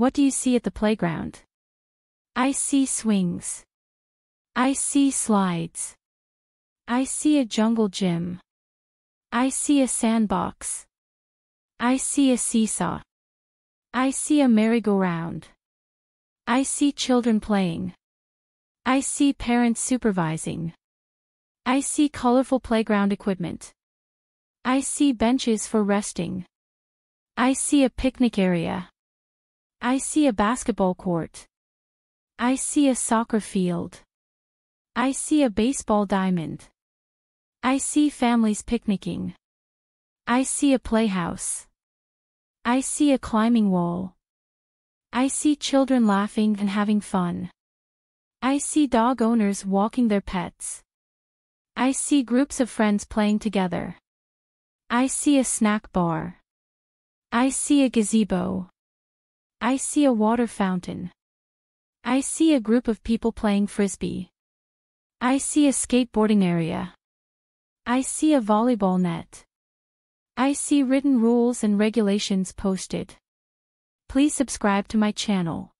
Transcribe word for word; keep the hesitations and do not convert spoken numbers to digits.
What do you see at the playground? I see swings. I see slides. I see a jungle gym. I see a sandbox. I see a seesaw. I see a merry-go-round. I see children playing. I see parents supervising. I see colorful playground equipment. I see benches for resting. I see a picnic area. I see a basketball court. I see a soccer field. I see a baseball diamond. I see families picnicking. I see a playhouse. I see a climbing wall. I see children laughing and having fun. I see dog owners walking their pets. I see groups of friends playing together. I see a snack bar. I see a gazebo. I see a water fountain. I see a group of people playing frisbee. I see a skateboarding area. I see a volleyball net. I see written rules and regulations posted. Please subscribe to my channel.